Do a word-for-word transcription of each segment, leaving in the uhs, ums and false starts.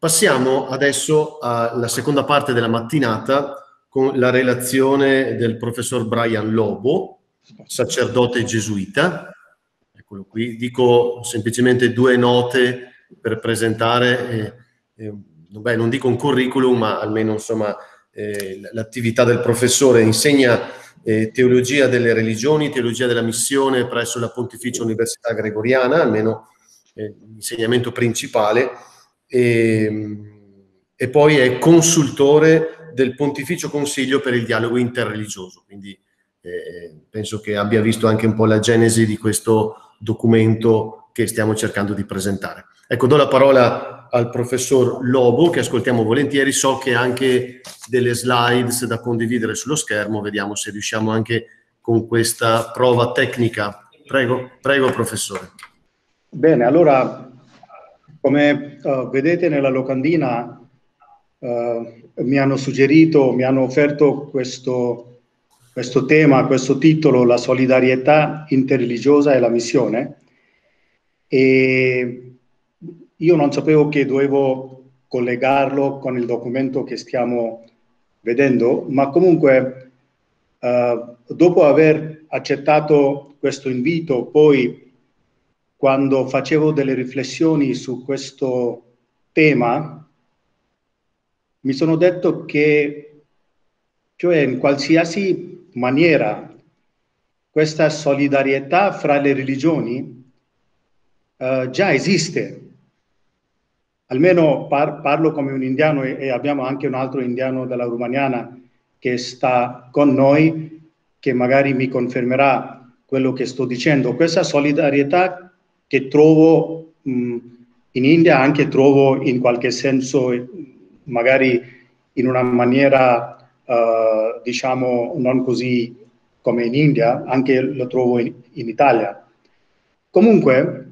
Passiamo adesso alla seconda parte della mattinata con la relazione del professor Bryan Lobo, sacerdote gesuita. Eccolo qui. Dico semplicemente due note per presentare, eh, eh, beh, non dico un curriculum, ma almeno insomma eh, l'attività del professore. Insegna eh, teologia delle religioni, teologia della missione presso la Pontificia Università Gregoriana, almeno eh, l'insegnamento principale, e, e poi è consultore del Pontificio Consiglio per il dialogo interreligioso, quindi eh, penso che abbia visto anche un po' la genesi di questo documento che stiamo cercando di presentare. Ecco, do la parola al professor Lobo, che ascoltiamo volentieri. So che ha anche delle slides da condividere sullo schermo, vediamo se riusciamo anche con questa prova tecnica. Prego, prego professore. Bene, allora, come uh, vedete nella locandina, uh, mi hanno suggerito, mi hanno offerto questo, questo tema, questo titolo, la solidarietà interreligiosa e la missione. E io non sapevo che dovevo collegarlo con il documento che stiamo vedendo, ma comunque uh, dopo aver accettato questo invito, poi quando facevo delle riflessioni su questo tema, mi sono detto che, cioè, in qualsiasi maniera, questa solidarietà fra le religioni eh, già esiste. Almeno par parlo come un indiano, e, e abbiamo anche un altro indiano della Romaniana che sta con noi, che magari mi confermerà quello che sto dicendo. Questa solidarietà che trovo mh, in India, anche trovo in qualche senso, magari in una maniera, uh, diciamo, non così come in India, anche lo trovo in, in Italia. Comunque,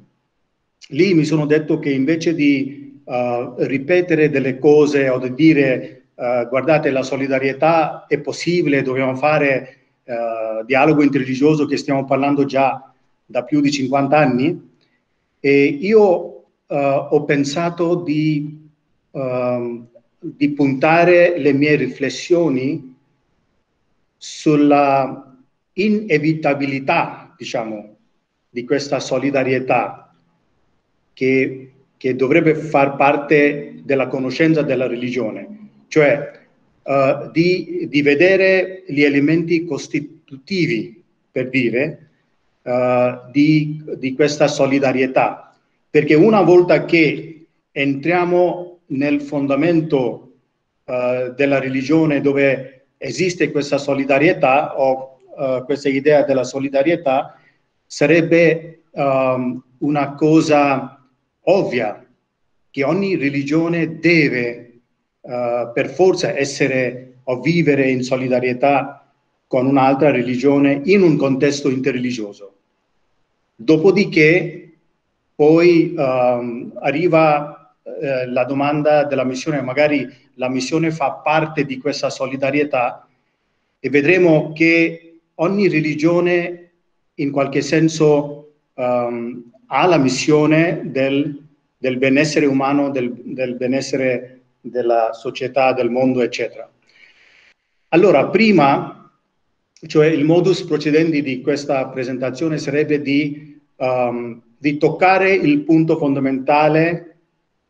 lì mi sono detto che invece di uh, ripetere delle cose o di dire, uh, guardate, la solidarietà è possibile, dobbiamo fare uh, dialogo interreligioso, che stiamo parlando già da più di cinquanta anni, e io uh, ho pensato di, uh, di puntare le mie riflessioni sulla inevitabilità, diciamo, di questa solidarietà che, che dovrebbe far parte della conoscenza della religione, cioè uh, di, di vedere gli elementi costitutivi, per dire, Uh, di, di questa solidarietà, perché una volta che entriamo nel fondamento uh, della religione, dove esiste questa solidarietà o uh, questa idea della solidarietà, sarebbe um, una cosa ovvia che ogni religione deve uh, per forza essere o vivere in solidarietà con un'altra religione in un contesto interreligioso. Dopodiché poi um, arriva eh, la domanda della missione, magari la missione fa parte di questa solidarietà, e vedremo che ogni religione in qualche senso um, ha la missione del, del benessere umano, del, del benessere della società, del mondo, eccetera. Allora, prima, cioè, il modus procedendi di questa presentazione sarebbe di, um, di toccare il punto fondamentale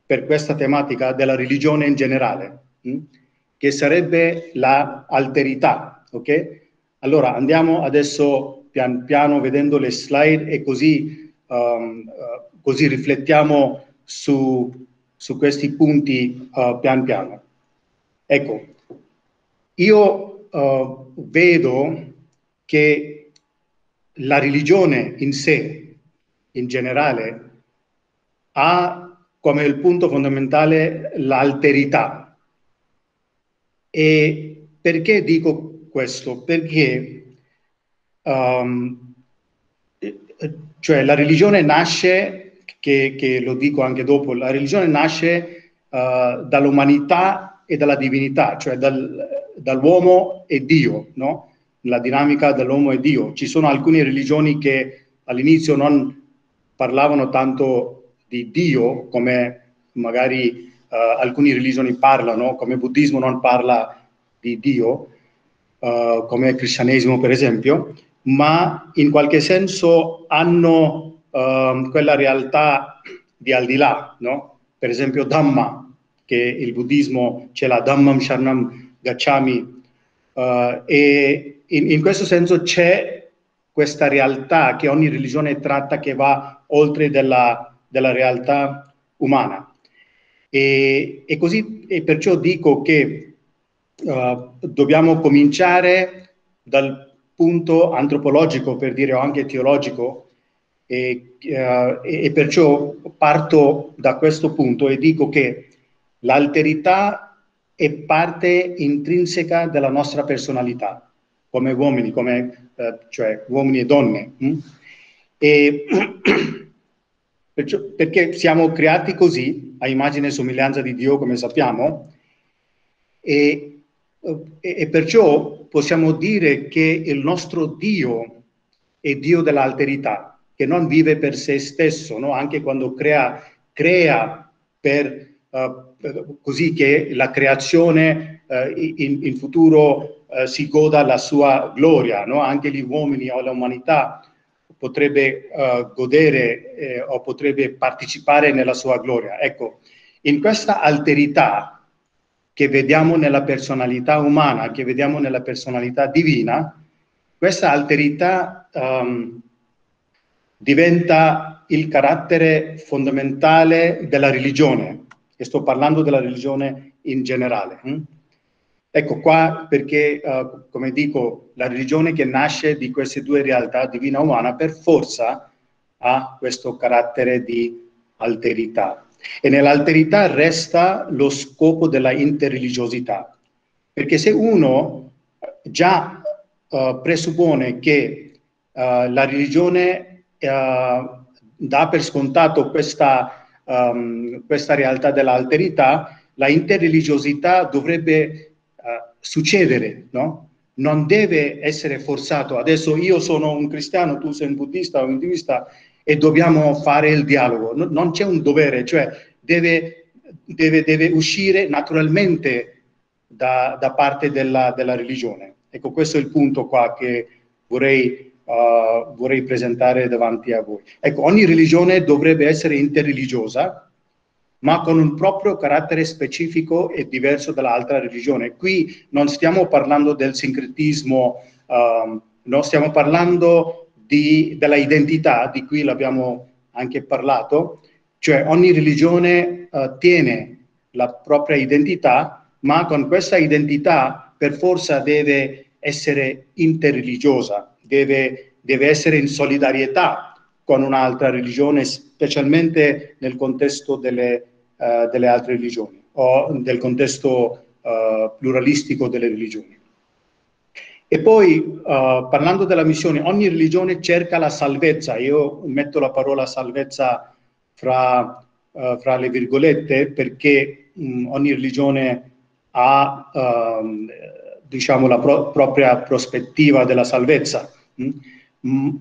per questa tematica della religione in generale, mh? che sarebbe la alterità, ok? Allora, andiamo adesso pian piano vedendo le slide, e così, um, uh, così riflettiamo su, su questi punti uh, pian piano. Ecco, io... Uh, vedo che la religione in sé, in generale, ha come il punto fondamentale l'alterità. E perché dico questo? Perché um, cioè la religione nasce, che, che lo dico anche dopo, la religione nasce uh, dall'umanità e dalla divinità, cioè dal... dall'uomo e Dio, no? La dinamica dell'uomo e Dio. Ci sono alcune religioni che all'inizio non parlavano tanto di Dio, come magari uh, alcune religioni parlano, come il buddismo non parla di Dio, uh, come il cristianesimo per esempio, ma in qualche senso hanno uh, quella realtà di al di là, no? Per esempio Dhamma, che il buddismo c'è la Dhammam Sharanam Gacchami, uh, e in, in questo senso c'è questa realtà che ogni religione tratta, che va oltre della, della realtà umana. E, e così, e perciò dico che uh, dobbiamo cominciare dal punto antropologico, per dire, o anche teologico, e, uh, e perciò parto da questo punto e dico che l'alterità è parte intrinseca della nostra personalità, come uomini, come, uh, cioè uomini e donne. Hm? E perciò, perché siamo creati così, a immagine e somiglianza di Dio, come sappiamo, e, e, e perciò possiamo dire che il nostro Dio è Dio dell'alterità, che non vive per se stesso, no? Anche quando crea, crea per, uh, per, così che la creazione uh, in, in futuro uh, si goda la sua gloria, no? Anche gli uomini o l'umanità potrebbe uh, godere eh, o potrebbe partecipare nella sua gloria. Ecco, in questa alterità che vediamo nella personalità umana, che vediamo nella personalità divina, questa alterità... Um, diventa il carattere fondamentale della religione, e sto parlando della religione in generale. Ecco qua perché, uh, come dico, la religione che nasce di queste due realtà, divina e umana, per forza ha questo carattere di alterità. E nell'alterità resta lo scopo della interreligiosità, perché se uno già uh, presuppone che uh, la religione Uh, dà per scontato questa, um, questa realtà dell'alterità, la interreligiosità dovrebbe uh, succedere, no? Non deve essere forzato. Adesso io sono un cristiano, tu sei un buddista o un induista e dobbiamo fare il dialogo. No, non c'è un dovere, cioè deve, deve, deve uscire naturalmente da, da parte della, della religione. Ecco, questo è il punto qua che vorrei... Uh, vorrei presentare davanti a voi. Ecco, ogni religione dovrebbe essere interreligiosa, ma con un proprio carattere specifico e diverso dall'altra religione. Qui non stiamo parlando del sincretismo, um, no, stiamo parlando di, della identità, di cui l'abbiamo anche parlato, cioè ogni religione uh, tiene la propria identità, ma con questa identità per forza deve essere interreligiosa. Deve, deve essere in solidarietà con un'altra religione, specialmente nel contesto delle, uh, delle altre religioni o nel contesto uh, pluralistico delle religioni. E poi, uh, parlando della missione, ogni religione cerca la salvezza. Io metto la parola salvezza fra, uh, fra le virgolette, perché um, ogni religione ha, um, diciamo, la pro- propria prospettiva della salvezza. Mm,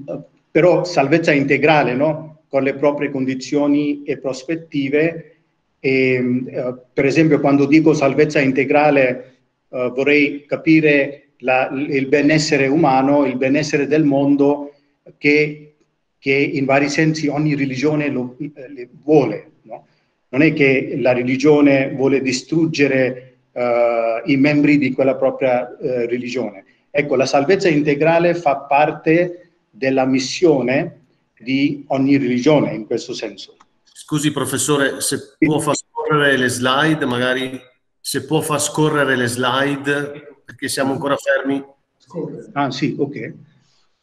però salvezza integrale, no? Con le proprie condizioni e prospettive. E, eh, per esempio, quando dico salvezza integrale, eh, vorrei capire la, il benessere umano, il benessere del mondo, che, che in vari sensi ogni religione lo, eh, vuole, no? Non è che la religione vuole distruggere eh, i membri di quella propria eh, religione. Ecco, la salvezza integrale fa parte della missione di ogni religione, in questo senso. Scusi, professore, se può far scorrere le slide, magari, se può far scorrere le slide, perché siamo ancora fermi. Ah, sì, ok.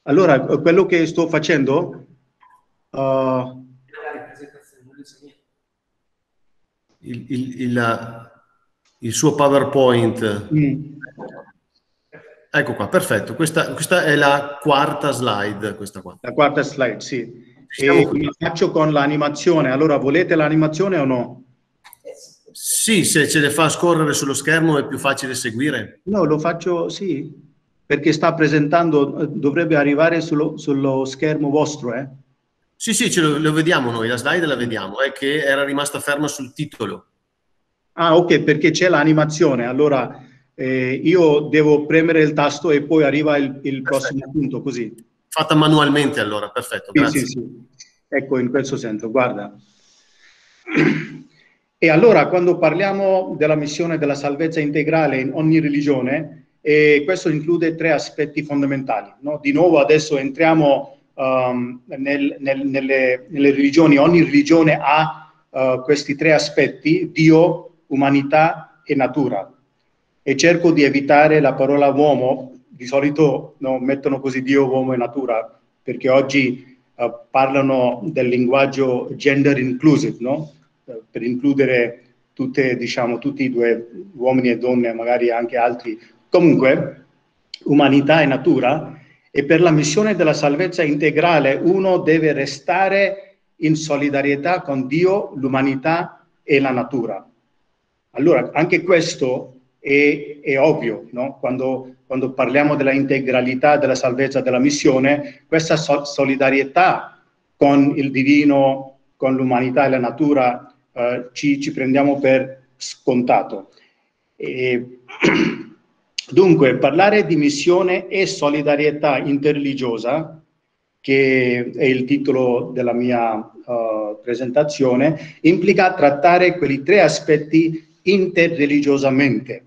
Allora, quello che sto facendo... Uh, il, il, il, il suo PowerPoint... Mm. Ecco qua, perfetto. Questa, questa è la quarta slide. Questa qua. La quarta slide, sì. E mi faccio con l'animazione. Allora, volete l'animazione o no? Sì, se ce le fa scorrere sullo schermo è più facile seguire. No, lo faccio, sì, perché sta presentando, dovrebbe arrivare sullo, sullo schermo vostro, eh? Sì, sì, ce lo, lo vediamo noi, la slide la vediamo, è che era rimasta ferma sul titolo. Ah, ok, perché c'è l'animazione. Allora eh, io devo premere il tasto e poi arriva il, il prossimo punto, così. Fatta manualmente allora, perfetto, sì, grazie. Sì, sì. Ecco, in questo senso, guarda. E allora, quando parliamo della missione della salvezza integrale in ogni religione, eh, questo include tre aspetti fondamentali, no? Di nuovo adesso entriamo um, nel, nel, nelle, nelle religioni, ogni religione ha uh, questi tre aspetti, Dio, umanità e natura. E cerco di evitare la parola uomo, di solito no, mettono così Dio, uomo e natura, perché oggi uh, parlano del linguaggio gender inclusive, no? Per includere tutte, diciamo, tutti i due, uomini e donne, magari anche altri. Comunque, umanità e natura, e per la missione della salvezza integrale uno deve restare in solidarietà con Dio, l'umanità e la natura. Allora, anche questo è, è ovvio, no? Quando, quando parliamo della integralità, della salvezza, della missione, questa so- solidarietà con il divino, con l'umanità e la natura, eh, ci, ci prendiamo per scontato. E, dunque, parlare di missione e solidarietà interreligiosa, che è il titolo della mia uh, presentazione, implica trattare quei tre aspetti interreligiosamente,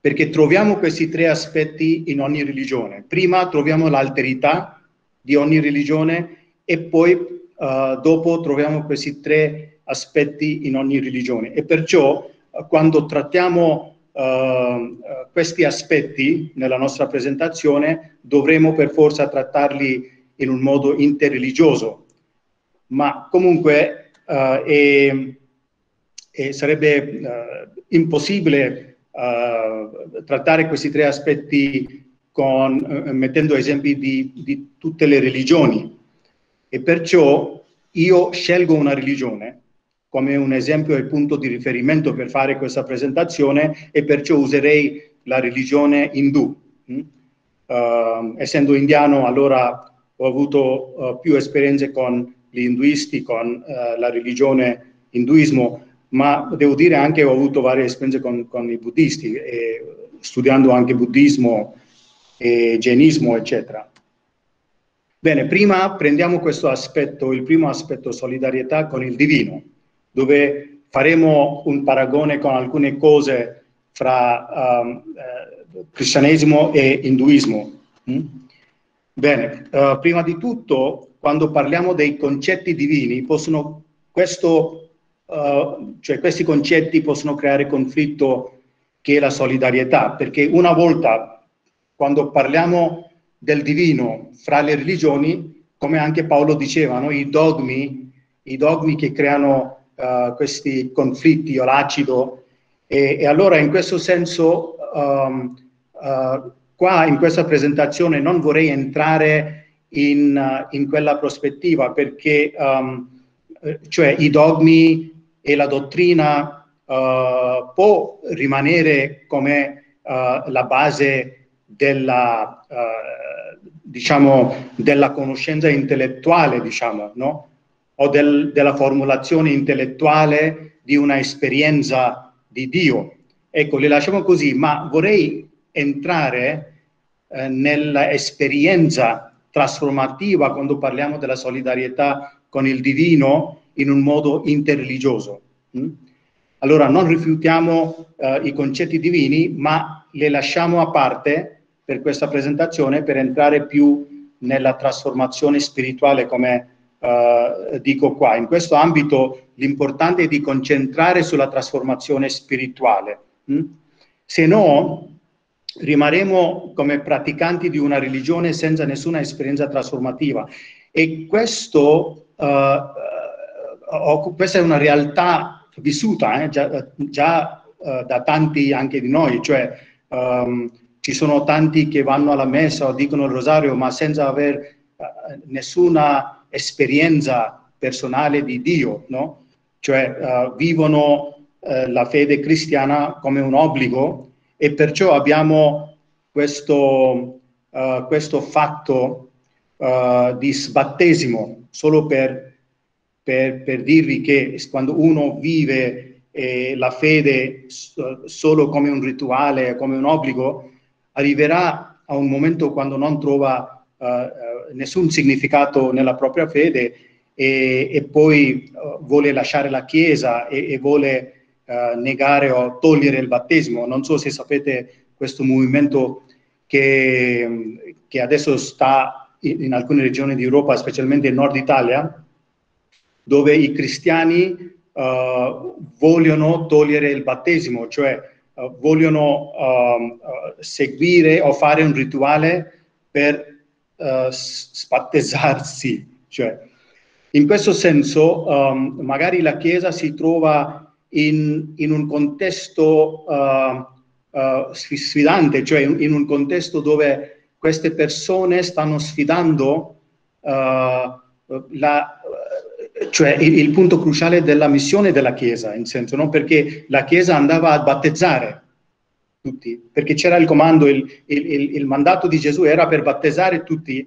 perché troviamo questi tre aspetti in ogni religione. Prima troviamo l'alterità di ogni religione e poi Uh, dopo troviamo questi tre aspetti in ogni religione, e perciò uh, quando trattiamo uh, uh, questi aspetti nella nostra presentazione dovremo per forza trattarli in un modo interreligioso, ma comunque uh, è, è sarebbe uh, impossibile uh, trattare questi tre aspetti con, uh, mettendo esempi di, di tutte le religioni. E perciò io scelgo una religione come un esempio e punto di riferimento per fare questa presentazione, e perciò userei la religione indù. Mm? Uh, essendo indiano, allora ho avuto uh, più esperienze con gli induisti, con uh, la religione induismo, ma devo dire anche ho avuto varie esperienze con, con i buddisti, e, studiando anche buddismo e jainismo, eccetera. Bene, prima prendiamo questo aspetto, il primo aspetto, solidarietà con il divino, dove faremo un paragone con alcune cose fra um, eh, cristianesimo e induismo. Mm? Bene, uh, prima di tutto, quando parliamo dei concetti divini, possono, questo, uh, cioè questi concetti possono creare conflitto, che è la solidarietà, perché una volta, quando parliamo del divino fra le religioni, come anche Paolo diceva, no? I dogmi, i dogmi che creano uh, questi conflitti o l'acido, e, e allora in questo senso um, uh, qua in questa presentazione non vorrei entrare in, uh, in quella prospettiva, perché um, cioè i dogmi e la dottrina uh, può rimanere come uh, la base della uh, diciamo della conoscenza intellettuale, diciamo, no? O del, della formulazione intellettuale di una esperienza di Dio. Ecco, le lasciamo così, ma vorrei entrare eh, nell'esperienza trasformativa quando parliamo della solidarietà con il divino in un modo interreligioso. Mm? Allora, non rifiutiamo eh, i concetti divini, ma le lasciamo a parte per questa presentazione, per entrare più nella trasformazione spirituale, come eh, dico qua. In questo ambito l'importante è di concentrare sulla trasformazione spirituale. Hm? Se no, rimarremo come praticanti di una religione senza nessuna esperienza trasformativa. E questo, eh, questa è una realtà vissuta eh, già, già eh, da tanti anche di noi, cioè um, ci sono tanti che vanno alla messa o dicono il rosario, ma senza aver uh, nessuna esperienza personale di Dio, no? Cioè uh, vivono uh, la fede cristiana come un obbligo, e perciò abbiamo questo, uh, questo fatto uh, di sbattesimo, solo per, per, per dirvi che quando uno vive eh, la fede solo come un rituale, come un obbligo, arriverà a un momento quando non trova eh, nessun significato nella propria fede e, e poi eh, vuole lasciare la Chiesa e, e vuole eh, negare o togliere il battesimo. Non so se sapete questo movimento che, che adesso sta in, in alcune regioni d'Europa, specialmente in Nord Italia, dove i cristiani uh, vogliono togliere il battesimo, cioè uh, vogliono uh, uh, seguire o fare un rituale per uh, battezzarsi. Cioè, in questo senso, um, magari la Chiesa si trova in, in un contesto uh, uh, sfidante, cioè in, in un contesto dove queste persone stanno sfidando uh, la... cioè il, il punto cruciale della missione della Chiesa, in senso, no? Perché la Chiesa andava a battezzare tutti, perché c'era il comando, il, il, il mandato di Gesù era per battezzare tutti,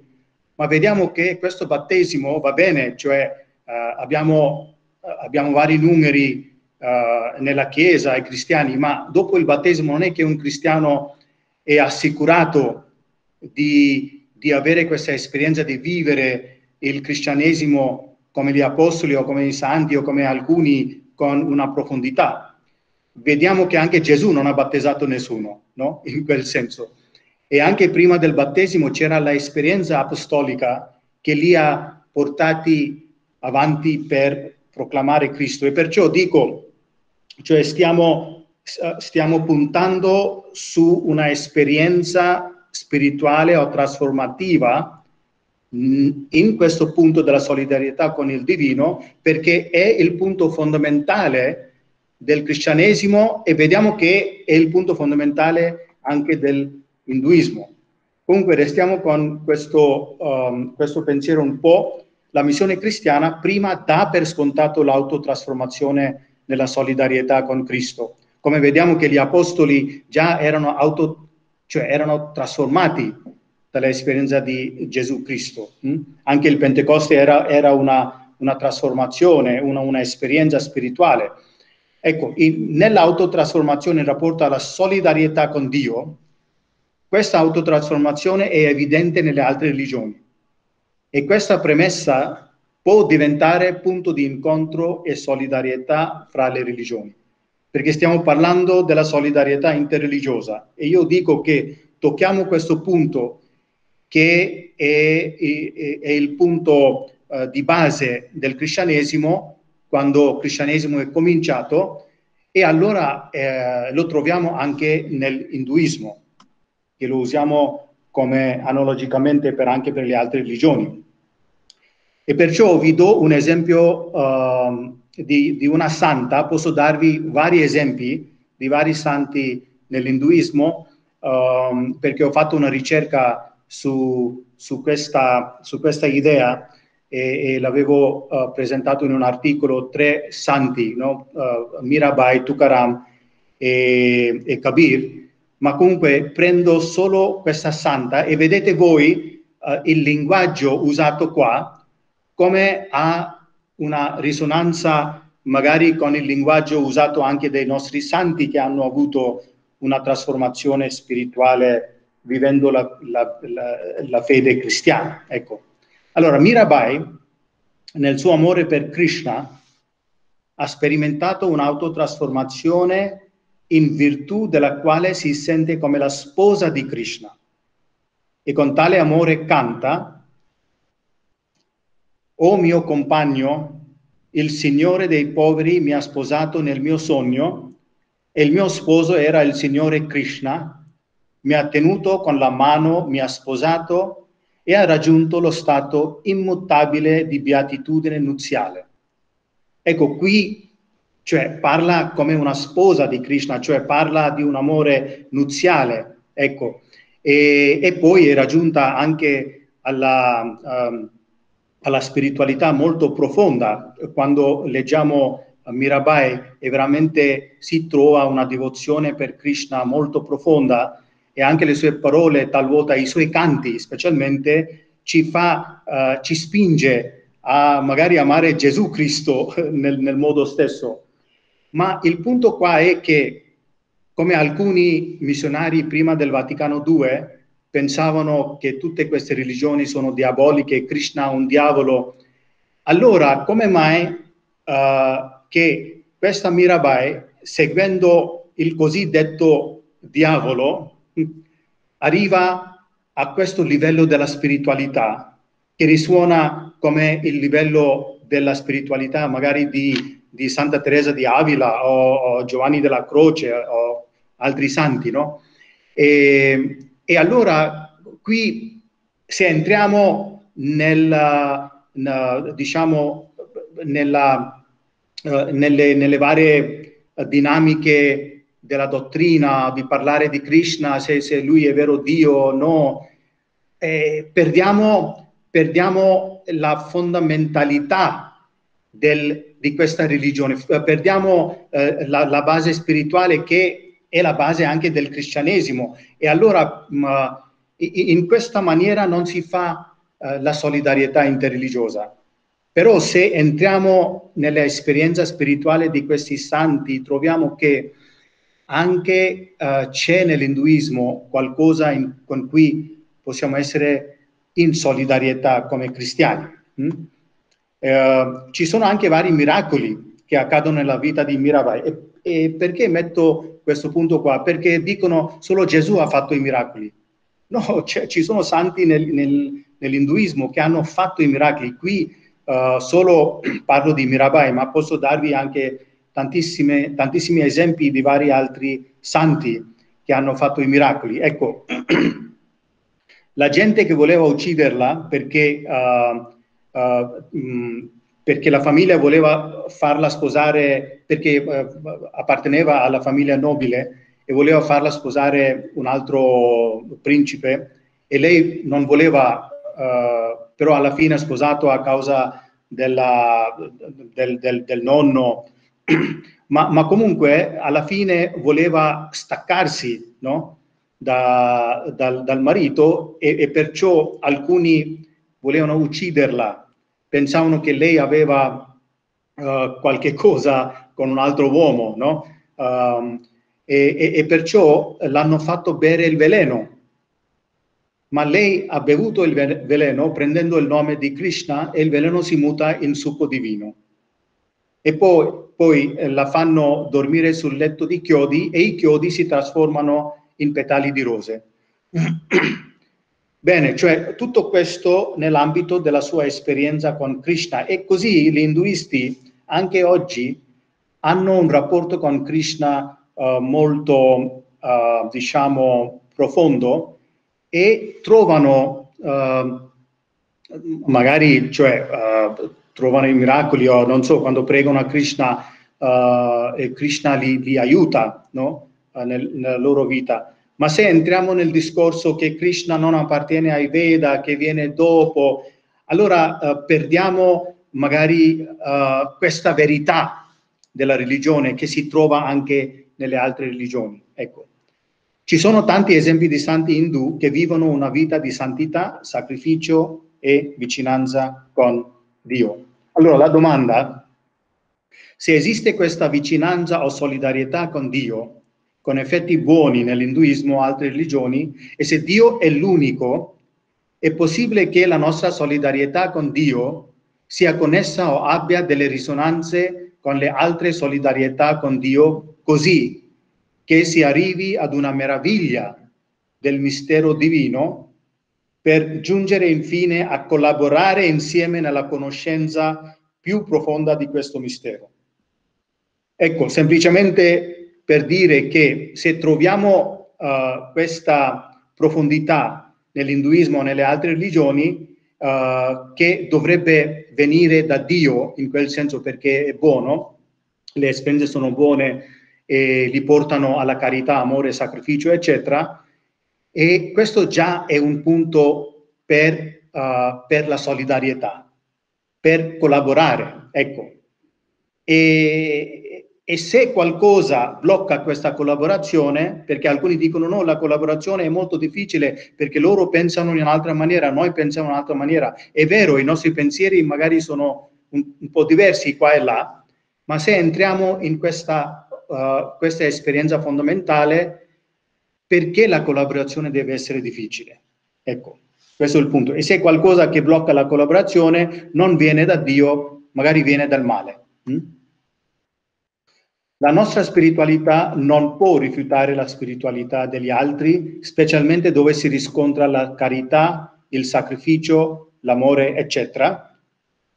ma vediamo che questo battesimo va bene, cioè uh, abbiamo, uh, abbiamo vari numeri uh, nella Chiesa, i cristiani, ma dopo il battesimo non è che un cristiano è assicurato di, di avere questa esperienza di vivere il cristianesimo come gli apostoli o come i santi o come alcuni con una profondità. Vediamo che anche Gesù non ha battezzato nessuno, no? In quel senso. E anche prima del battesimo c'era l'esperienza apostolica che li ha portati avanti per proclamare Cristo. E perciò dico, cioè stiamo, stiamo puntando su una esperienza spirituale o trasformativa in questo punto della solidarietà con il divino, perché è il punto fondamentale del cristianesimo e vediamo che è il punto fondamentale anche dell'induismo. Comunque restiamo con questo, um, questo pensiero un po'. La missione cristiana prima dà per scontato l'autotrasformazione nella solidarietà con Cristo. Come vediamo che gli apostoli già erano, auto, cioè erano trasformati dall'esperienza di Gesù Cristo. Anche il Pentecoste era, era una, una trasformazione, una, una esperienza spirituale. Ecco, nell'autotrasformazione in rapporto alla solidarietà con Dio, questa autotrasformazione è evidente nelle altre religioni e questa premessa può diventare punto di incontro e solidarietà fra le religioni, perché stiamo parlando della solidarietà interreligiosa e io dico che tocchiamo questo punto che è, è, è il punto uh, di base del cristianesimo, quando il cristianesimo è cominciato, e allora eh, lo troviamo anche nell'induismo, che lo usiamo come analogicamente per, anche per le altre religioni. E perciò vi do un esempio uh, di, di una santa, posso darvi vari esempi di vari santi nell'induismo, um, perché ho fatto una ricerca Su, su, questa, su questa idea e, e l'avevo uh, presentato in un articolo, tre santi, no? uh, Mirabai, Tukaram e, e Kabir, ma comunque prendo solo questa santa e vedete voi uh, il linguaggio usato qua come ha una risonanza magari con il linguaggio usato anche dai nostri santi che hanno avuto una trasformazione spirituale vivendo la, la, la, la fede cristiana. Ecco. Allora, Mirabai, nel suo amore per Krishna, ha sperimentato un'autotrasformazione in virtù della quale si sente come la sposa di Krishna. E con tale amore canta: «O mio compagno, il Signore dei poveri mi ha sposato nel mio sogno e il mio sposo era il Signore Krishna. Mi ha tenuto con la mano, mi ha sposato e ha raggiunto lo stato immutabile di beatitudine nuziale». Ecco, qui cioè, parla come una sposa di Krishna, cioè parla di un amore nuziale, ecco. E, e poi è raggiunta anche alla, um, alla spiritualità molto profonda. Quando leggiamo Mirabai, è veramente si trova una devozione per Krishna molto profonda, e anche le sue parole, talvolta i suoi canti specialmente, ci, fa, uh, ci spinge a magari amare Gesù Cristo nel, nel modo stesso. Ma il punto qua è che, come alcuni missionari prima del Vaticano secondo pensavano che tutte queste religioni sono diaboliche, Krishna un diavolo, allora come mai uh, che questa Mirabai, seguendo il cosiddetto diavolo, arriva a questo livello della spiritualità, che risuona come il livello della spiritualità magari di, di Santa Teresa di Avila o, o Giovanni della Croce o altri santi, no? E, e allora qui, se entriamo nella, nella, diciamo, nella, eh, nelle, nelle varie dinamiche della dottrina, di parlare di Krishna, se, se lui è vero Dio o no, eh, perdiamo... perdiamo la fondamentalità del, di questa religione, perdiamo eh, la, la base spirituale che è la base anche del cristianesimo. E allora mh, in questa maniera non si fa eh, la solidarietà interreligiosa. Però se entriamo nell'esperienza spirituale di questi santi, troviamo che anche eh, c'è nell'induismo qualcosa in, con cui possiamo essere in solidarietà come cristiani. Mm? Eh, ci sono anche vari miracoli che accadono nella vita di Mirabai. E, e perché metto questo punto qua? Perché dicono solo Gesù ha fatto i miracoli. No, ci sono santi nel, nel, nell'induismo che hanno fatto i miracoli. Qui eh, solo parlo di Mirabai, ma posso darvi anche tantissime, tantissimi esempi di vari altri santi che hanno fatto i miracoli. Ecco, la gente che voleva ucciderla perché, uh, uh, mh, perché la famiglia voleva farla sposare, perché uh, apparteneva alla famiglia nobile e voleva farla sposare un altro principe, e lei non voleva, uh, però alla fine ha sposato a causa della, del, del, del nonno, ma, ma comunque alla fine voleva staccarsi, no? Da, dal, dal marito, e, e perciò alcuni volevano ucciderla, pensavano che lei aveva uh, qualche cosa con un altro uomo, no? Um, e, e, e perciò l'hanno fatto bere il veleno, ma lei ha bevuto il veleno prendendo il nome di Krishna, e il veleno si muta in succo divino, e poi, poi la fanno dormire sul letto di chiodi, e i chiodi si trasformano in petali di rose. Bene, cioè tutto questo nell'ambito della sua esperienza con Krishna. E così gli induisti anche oggi hanno un rapporto con Krishna uh, molto, uh, diciamo, profondo, e trovano, uh, magari, cioè, uh, trovano i miracoli, o non so, quando pregano a Krishna, uh, e Krishna li, li aiuta, no? Nel, nella loro vita. Ma se entriamo nel discorso che Krishna non appartiene ai Veda, che viene dopo, allora eh, perdiamo magari eh, questa verità della religione che si trova anche nelle altre religioni. Ecco, ci sono tanti esempi di santi indù che vivono una vita di santità, sacrificio e vicinanza con Dio. Allora la domanda: se esiste questa vicinanza o solidarietà con Dio, con effetti buoni nell'induismo e altre religioni, e se Dio è l'unico, è possibile che la nostra solidarietà con Dio sia connessa o abbia delle risonanze con le altre solidarietà con Dio, così che si arrivi ad una meraviglia del mistero divino, per giungere infine a collaborare insieme nella conoscenza più profonda di questo mistero. Ecco, semplicemente per dire che se troviamo uh, questa profondità nell'induismo o nelle altre religioni, uh, che dovrebbe venire da Dio, in quel senso, perché è buono, le esperienze sono buone e li portano alla carità, amore, sacrificio, eccetera, e questo già è un punto per, uh, per la solidarietà, per collaborare, ecco. E, E se qualcosa blocca questa collaborazione, perché alcuni dicono no, la collaborazione è molto difficile perché loro pensano in un'altra maniera, noi pensiamo in un'altra maniera. È vero, i nostri pensieri magari sono un, un po' diversi qua e là, Ma se entriamo in questa, uh, questa esperienza fondamentale, perché la collaborazione deve essere difficile? Ecco, questo è il punto. E se qualcosa che blocca la collaborazione non viene da Dio, magari viene dal male. Hm? La nostra spiritualità non può rifiutare la spiritualità degli altri, specialmente dove si riscontra la carità, il sacrificio, l'amore, eccetera.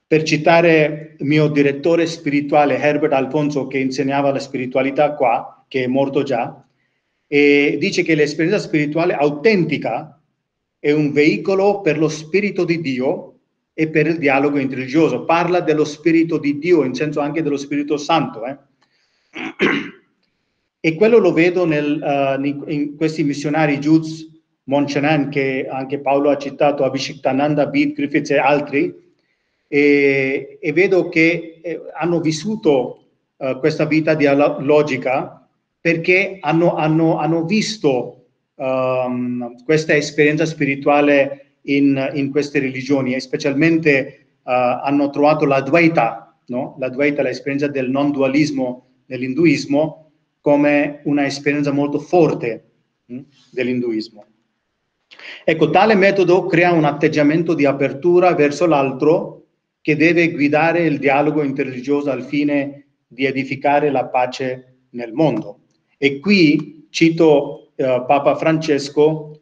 Per citare il mio direttore spirituale Herbert Alfonso, che insegnava la spiritualità qua, che è morto già, e dice che l'esperienza spirituale autentica è un veicolo per lo spirito di Dio e per il dialogo interreligioso. Parla dello spirito di Dio, in senso anche dello Spirito Santo. Eh? E quello lo vedo nel, uh, in questi missionari Jules Monchanin, che anche Paolo ha citato, Abishiktananda, Bede Griffiths e altri, E, e vedo che eh, hanno vissuto eh, questa vita dialogica perché hanno, hanno, hanno visto um, questa esperienza spirituale in, in queste religioni, e specialmente uh, hanno trovato l'advaita, no? L'advaita, l'esperienza del non dualismo nell'induismo, come una esperienza molto forte mh, dell'induismo. Ecco, tale metodo crea un atteggiamento di apertura verso l'altro che deve guidare il dialogo interreligioso al fine di edificare la pace nel mondo. E qui cito eh, Papa Francesco: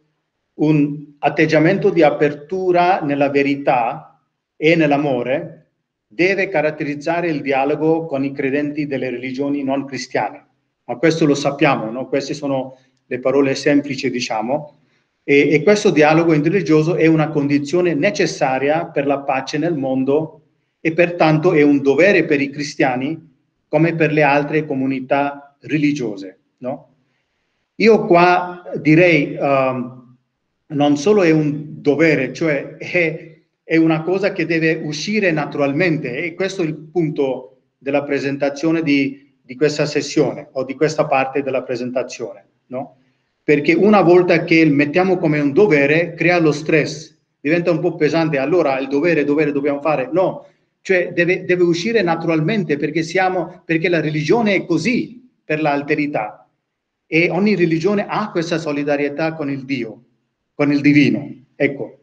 un atteggiamento di apertura nella verità e nell'amore deve caratterizzare il dialogo con i credenti delle religioni non cristiane. Ma questo lo sappiamo, no? Queste sono le parole semplici, diciamo. E, e questo dialogo interreligioso è una condizione necessaria per la pace nel mondo e pertanto è un dovere per i cristiani come per le altre comunità religiose, no? Io qua direi um, non solo è un dovere, cioè è, è una cosa che deve uscire naturalmente, e questo è il punto della presentazione di, di questa sessione o di questa parte della presentazione, no? Perché una volta che mettiamo come un dovere, crea lo stress, diventa un po' pesante, allora il dovere, dovere dobbiamo fare, no, cioè deve, deve uscire naturalmente, perché siamo, perché la religione è così per l'alterità, e ogni religione ha questa solidarietà con il Dio, con il divino, ecco,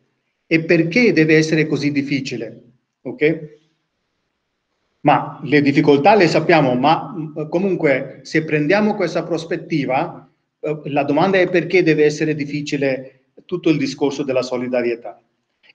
e perché deve essere così difficile, ok? Ma le difficoltà le sappiamo, ma comunque se prendiamo questa prospettiva, la domanda è perché deve essere difficile tutto il discorso della solidarietà.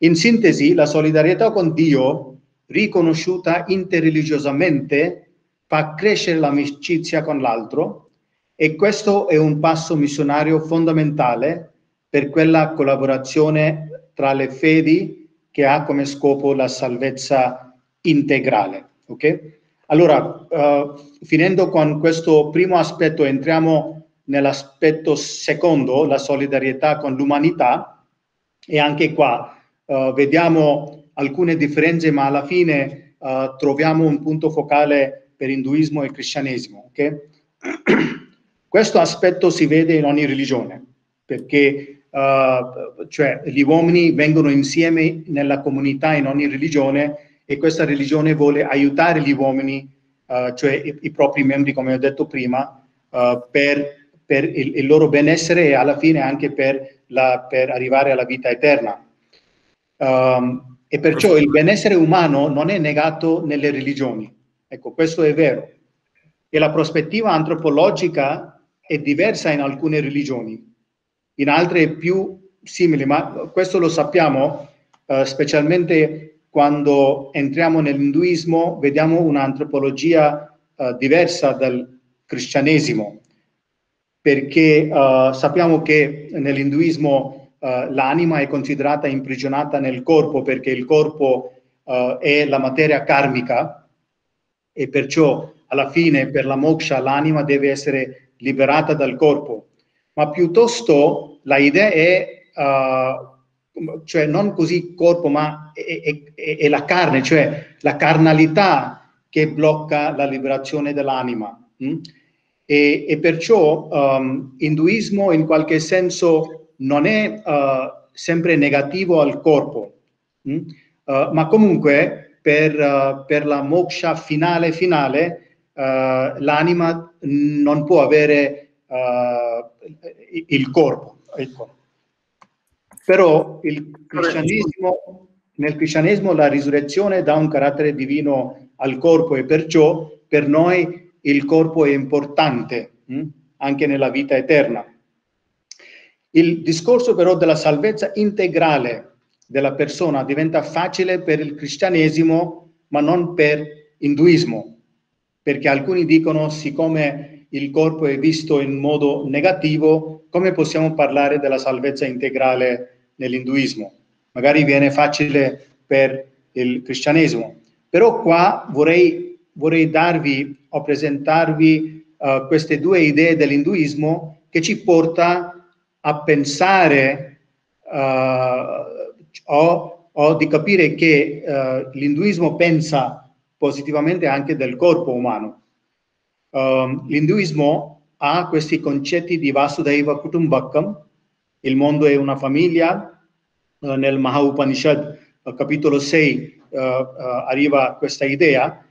In sintesi, la solidarietà con Dio, riconosciuta interreligiosamente, fa crescere l'amicizia con l'altro, e questo è un passo missionario fondamentale per quella collaborazione tra le fedi che ha come scopo la salvezza integrale. Okay? Allora, uh, finendo con questo primo aspetto, entriamo nell'aspetto secondo, la solidarietà con l'umanità, e anche qua uh, vediamo alcune differenze, ma alla fine uh, troviamo un punto focale per induismo e cristianesimo. Okay? Questo aspetto si vede in ogni religione, perché uh, cioè, gli uomini vengono insieme nella comunità in ogni religione, e questa religione vuole aiutare gli uomini, uh, cioè i, i propri membri, come ho detto prima, uh, per per il, il loro benessere, e alla fine anche per, la, per arrivare alla vita eterna. Um, e perciò il benessere umano non è negato nelle religioni. Ecco, questo è vero. E la prospettiva antropologica è diversa in alcune religioni, in altre è più simile, ma questo lo sappiamo, uh, specialmente quando entriamo nell'induismo, vediamo un'antropologia uh, diversa dal cristianesimo. Perché uh, sappiamo che nell'induismo uh, l'anima è considerata imprigionata nel corpo, perché il corpo uh, è la materia karmica, e perciò alla fine per la moksha l'anima deve essere liberata dal corpo. Ma piuttosto la idea è, uh, cioè non così corpo, ma è, è, è la carne, cioè la carnalità che blocca la liberazione dell'anima. Mm? E, e perciò um, l'induismo in qualche senso non è uh, sempre negativo al corpo, mh? Uh, ma comunque per, uh, per la moksha finale finale uh, l'anima non può avere uh, il corpo, il corpo. Però il cristianesimo, nel cristianesimo la risurrezione dà un carattere divino al corpo e perciò per noi il corpo è importante mh? anche nella vita eterna. Il discorso però della salvezza integrale della persona diventa facile per il cristianesimo ma non per l'induismo, perché alcuni dicono siccome il corpo è visto in modo negativo come possiamo parlare della salvezza integrale nell'induismo? Magari viene facile per il cristianesimo, però qua vorrei, vorrei darvi o presentarvi uh, queste due idee dell'induismo che ci porta a pensare uh, O, o di capire che uh, l'induismo pensa positivamente anche del corpo umano. Um, l'induismo ha questi concetti di Vasudhaiva Kutumbakam, il mondo è una famiglia, uh, nel Maha Upanishad, uh, capitolo sei, uh, uh, arriva questa idea,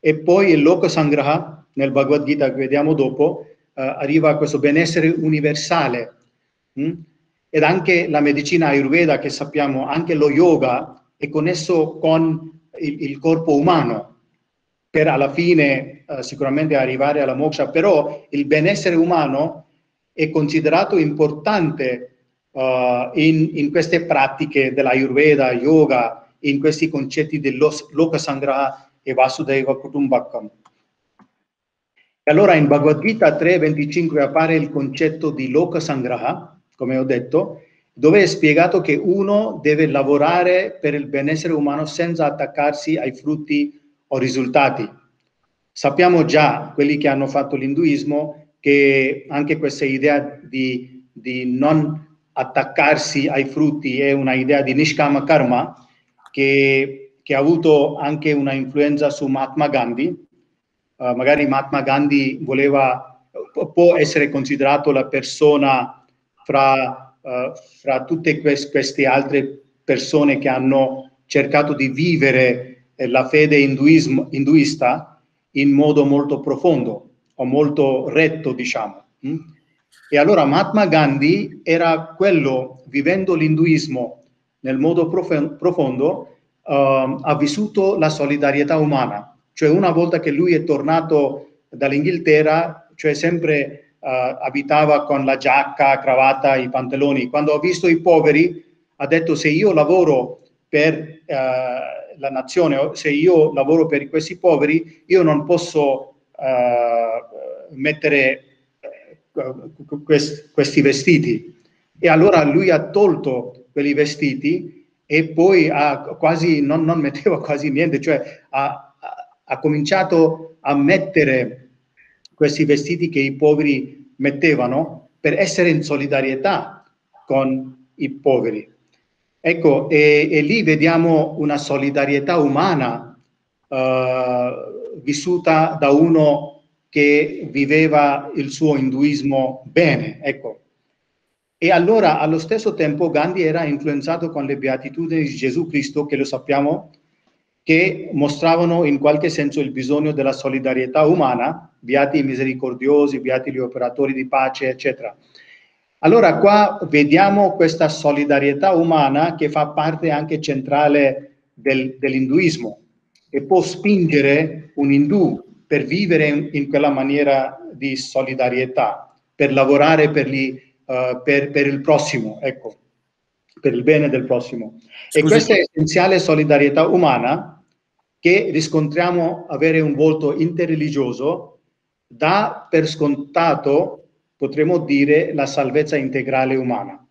e poi il Loko Sangraha, nel Bhagavad Gita che vediamo dopo, uh, arriva questo benessere universale. Mm? Ed anche la medicina Ayurveda che sappiamo, anche lo yoga è connesso con il, il corpo umano per alla fine eh, sicuramente arrivare alla moksha, però il benessere umano è considerato importante uh, in, in queste pratiche dell'Ayurveda, yoga, in questi concetti del Loka Sangraha e Vasudhaiva Kutumbakam. E allora in Bhagavad Gita tre venticinque appare il concetto di Loka Sangraha, come ho detto, dove è spiegato che uno deve lavorare per il benessere umano senza attaccarsi ai frutti o risultati. Sappiamo già, quelli che hanno fatto l'induismo, che anche questa idea di, di non attaccarsi ai frutti è una idea di nishkama karma, che, che ha avuto anche una influenza su Mahatma Gandhi. Uh, magari Mahatma Gandhi voleva, può essere considerato la persona Fra, uh, fra tutte quest- queste altre persone che hanno cercato di vivere eh, la fede induismo, induista in modo molto profondo o molto retto, diciamo. Mm? E allora Mahatma Gandhi era quello, vivendo l'induismo nel modo prof- profondo, uh, ha vissuto la solidarietà umana. Cioè una volta che lui è tornato dall'Inghilterra, cioè sempre... Uh, abitava con la giacca, cravatta, i pantaloni. Quando ho visto i poveri ha detto se io lavoro per uh, la nazione, se io lavoro per questi poveri, io non posso uh, mettere uh, quest- questi vestiti. E allora lui ha tolto quei vestiti e poi ha quasi, non, non metteva quasi niente, cioè ha, ha cominciato a mettere questi vestiti che i poveri mettevano per essere in solidarietà con i poveri. Ecco, e, e lì vediamo una solidarietà umana uh, vissuta da uno che viveva il suo induismo bene, ecco. E allora, allo stesso tempo, Gandhi era influenzato con le beatitudini di Gesù Cristo, che lo sappiamo, che mostravano in qualche senso il bisogno della solidarietà umana, beati i misericordiosi, beati gli operatori di pace, eccetera. Allora qua vediamo questa solidarietà umana che fa parte anche centrale del, dell'induismo e può spingere un indù per vivere in, in quella maniera di solidarietà, per lavorare per, gli, uh, per, per il prossimo, ecco, per il bene del prossimo. Scusi. E questa essenziale solidarietà umana che riscontriamo avere un volto interreligioso, dà per scontato, potremmo dire, la salvezza integrale umana.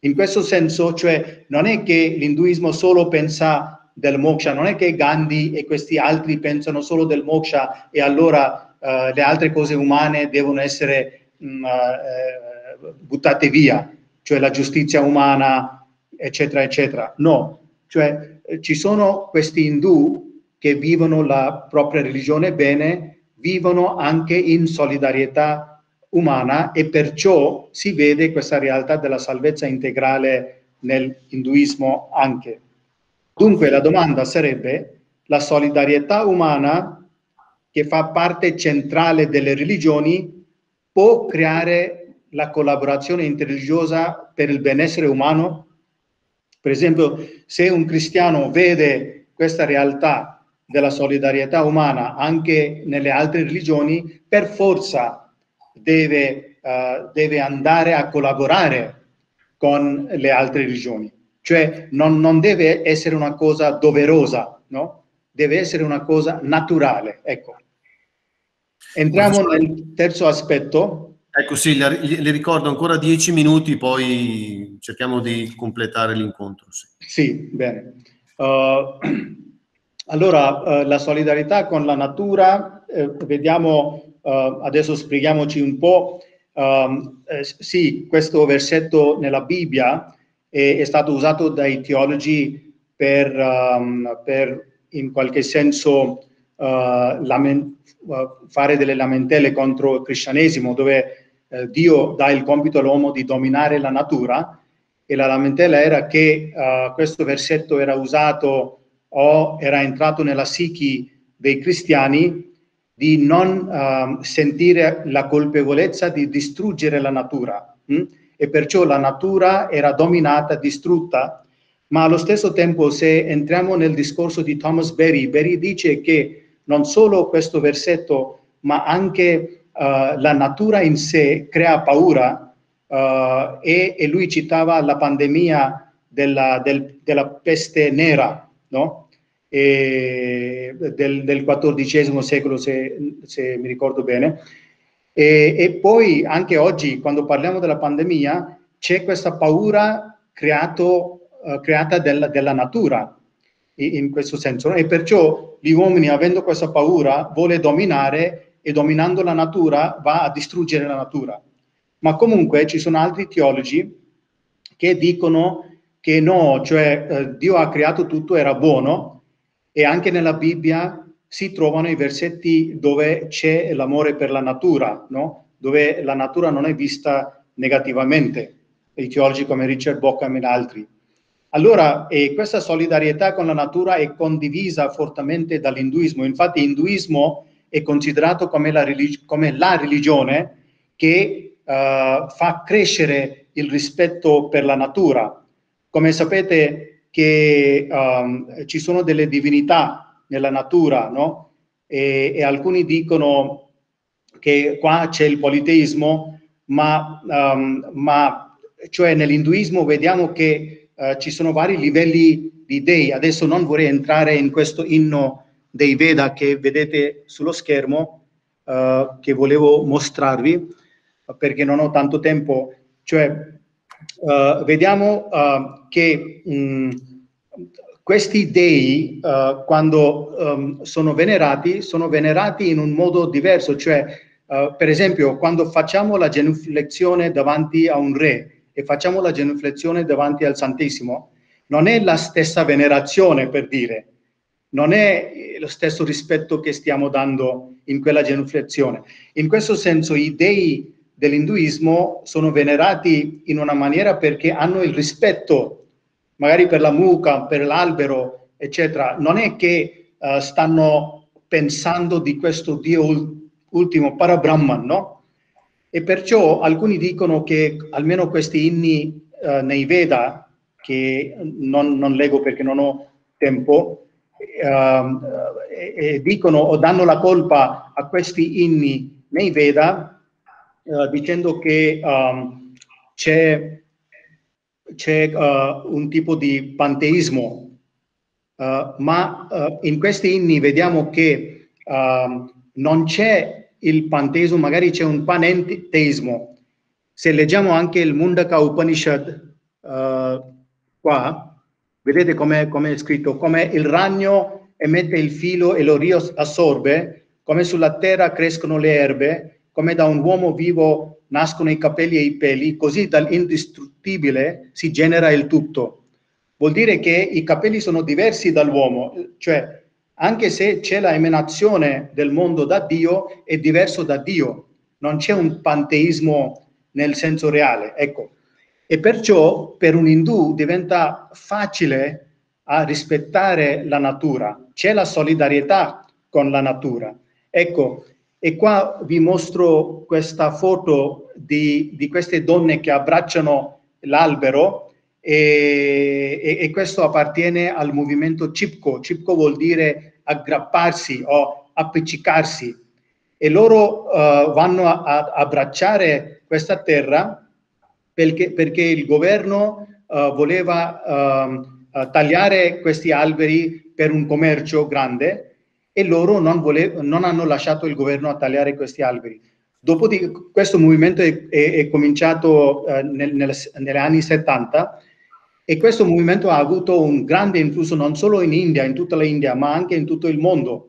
In questo senso, cioè, non è che l'induismo solo pensa del moksha, non è che Gandhi e questi altri pensano solo del moksha e allora eh, le altre cose umane devono essere mh, eh, buttate via, cioè la giustizia umana, eccetera, eccetera. No, cioè eh, ci sono questi indù che vivono la propria religione bene, vivono anche in solidarietà umana e perciò si vede questa realtà della salvezza integrale nell'induismo anche. Dunque la domanda sarebbe, la solidarietà umana che fa parte centrale delle religioni, può creare la collaborazione interreligiosa per il benessere umano? Per esempio, se un cristiano vede questa realtà della solidarietà umana anche nelle altre religioni, per forza deve, uh, deve andare a collaborare con le altre religioni. Cioè non, non deve essere una cosa doverosa, no? Deve essere una cosa naturale, ecco. Entriamo nel terzo aspetto. Ecco, sì, le, le ricordo ancora dieci minuti, poi cerchiamo di completare l'incontro. Sì, sì, bene. Uh, allora, uh, la solidarietà con la natura, eh, vediamo, uh, adesso spieghiamoci un po'. Um, eh, sì, questo versetto nella Bibbia è, è stato usato dai teologi per, um, per in qualche senso... Uh, lament- uh, fare delle lamentele contro il cristianesimo, dove uh, Dio dà il compito all'uomo di dominare la natura, e la lamentela era che uh, questo versetto era usato o era entrato nella psichi dei cristiani di non uh, sentire la colpevolezza di distruggere la natura, mh? E perciò la natura era dominata, distrutta. Ma allo stesso tempo, se entriamo nel discorso di Thomas Berry, Berry dice che non solo questo versetto, ma anche uh, la natura in sé crea paura, uh, e, e lui citava la pandemia della, del, della peste nera, no? E del, del quattordicesimo secolo, se, se mi ricordo bene. E, e poi anche oggi, quando parliamo della pandemia, c'è questa paura creato, uh, creata della, della natura, in questo senso, no? E perciò gli uomini, avendo questa paura, vuole dominare, e dominando la natura va a distruggere la natura. Ma comunque ci sono altri teologi che dicono che no, cioè eh, Dio ha creato tutto, era buono, e anche nella Bibbia si trovano i versetti dove c'è l'amore per la natura, no? Dove la natura non è vista negativamente, i teologi come Richard Bockham e altri. Allora, eh, questa solidarietà con la natura è condivisa fortemente dall'induismo. Infatti, l'induismo è considerato come la, religi- come la religione che uh, fa crescere il rispetto per la natura. Come sapete che um, ci sono delle divinità nella natura, no? E, e alcuni dicono che qua c'è il politeismo, ma, um, ma cioè nell'induismo vediamo che Uh, ci sono vari livelli di dei. Adesso non vorrei entrare in questo inno dei Veda che vedete sullo schermo, uh, che volevo mostrarvi, perché non ho tanto tempo. Cioè, uh, vediamo uh, che mh, questi dei, uh, quando um, sono venerati, sono venerati in un modo diverso. Cioè, uh, per esempio, quando facciamo la genuflezione davanti a un re, e facciamo la genuflezione davanti al Santissimo, non è la stessa venerazione, per dire, non è lo stesso rispetto che stiamo dando in quella genuflezione. In questo senso i dei dell'induismo sono venerati in una maniera perché hanno il rispetto, magari per la mucca, per l'albero, eccetera. Non è che uh, stanno pensando di questo Dio ultimo, para Brahman, no? E perciò alcuni dicono che almeno questi inni eh, nei Veda, che non, non leggo perché non ho tempo, eh, eh, dicono o danno la colpa a questi inni nei Veda, eh, dicendo che um, c'è, c'è uh, un tipo di panteismo. Uh, ma uh, in questi inni vediamo che uh, non c'è il panteismo, magari c'è un panenteismo. Se leggiamo anche il Mundaka Upanishad, uh, qua, vedete come è scritto, come il ragno emette il filo e lo riassorbe, come sulla terra crescono le erbe, come da un uomo vivo nascono i capelli e i peli, così dall'indistruttibile si genera il tutto. Vuol dire che i capelli sono diversi dall'uomo, cioè anche se c'è la emanazione del mondo da Dio, è diverso da Dio, non c'è un panteismo nel senso reale, ecco. E perciò per un indù diventa facile a rispettare la natura, c'è la solidarietà con la natura, Ecco, e qua vi mostro questa foto di, di queste donne che abbracciano l'albero, e, e, e questo appartiene al movimento Chipko. Chipko vuol dire aggrapparsi o appiccicarsi, e loro uh, vanno ad abbracciare questa terra perché, perché il governo uh, voleva uh, uh, tagliare questi alberi per un commercio grande, e loro non, volev- non hanno lasciato il governo a tagliare questi alberi. Dopodiché questo movimento è, è, è cominciato eh, nel, nel, negli anni settanta, e questo movimento ha avuto un grande influsso non solo in India, in tutta l'India, ma anche in tutto il mondo.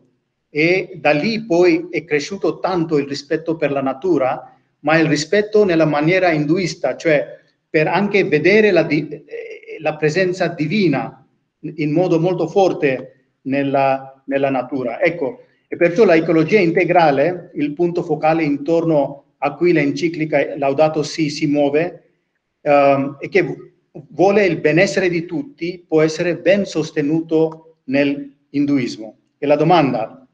E da lì poi è cresciuto tanto il rispetto per la natura, ma il rispetto nella maniera induista, cioè per anche vedere la, di- la presenza divina in modo molto forte nella... nella natura. Ecco, e perciò l'ecologia integrale, il punto focale intorno a cui l'enciclica Laudato Si si muove, ehm, e che vuole il benessere di tutti, può essere ben sostenuto nell'induismo. E la domanda,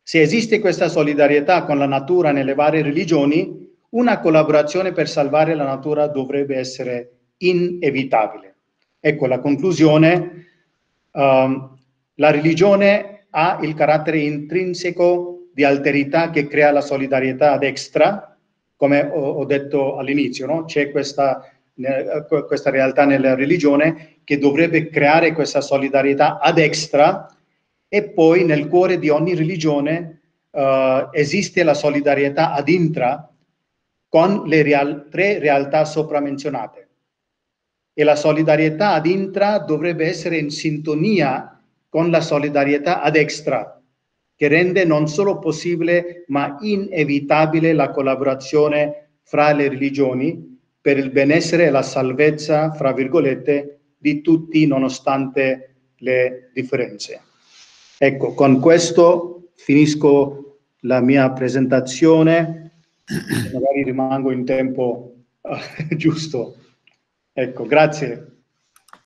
se esiste questa solidarietà con la natura nelle varie religioni, una collaborazione per salvare la natura dovrebbe essere inevitabile. Ecco, la conclusione. Ehm, La religione ha il carattere intrinseco di alterità che crea la solidarietà ad extra, come ho detto all'inizio, no? C'è questa, questa realtà nella religione che dovrebbe creare questa solidarietà ad extra, e poi nel cuore di ogni religione eh, esiste la solidarietà ad intra con le real, tre realtà sopramenzionate. E la solidarietà ad intra dovrebbe essere in sintonia con la solidarietà ad extra, che rende non solo possibile ma inevitabile la collaborazione fra le religioni per il benessere e la salvezza, fra virgolette, di tutti nonostante le differenze. Ecco, con questo finisco la mia presentazione, magari rimango in tempo giusto. Ecco, grazie.